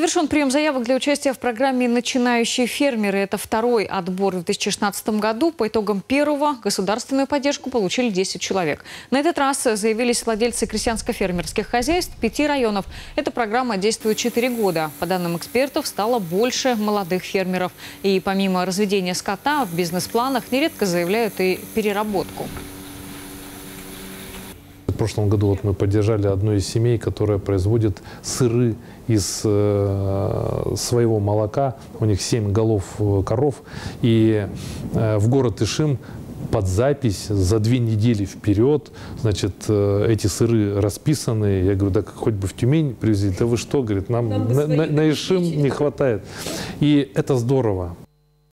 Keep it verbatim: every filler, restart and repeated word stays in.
Завершен прием заявок для участия в программе «Начинающие фермеры». Это второй отбор в две тысячи шестнадцатом году. По итогам первого государственную поддержку получили десять человек. На этот раз заявились владельцы крестьянско-фермерских хозяйств пяти районов. Эта программа действует четыре года. По данным экспертов, стало больше молодых фермеров. И помимо разведения скота, в бизнес-планах нередко заявляют и переработку. В прошлом году вот мы поддержали одну из семей, которая производит сыры из э, своего молока. У них семь голов коров. И э, в город Ишим под запись за две недели вперед, значит, э, эти сыры расписаны. Я говорю, да хоть бы в Тюмень привезли. Да вы что, говорит, нам, нам на, на, на Ишим не хватает. И это здорово.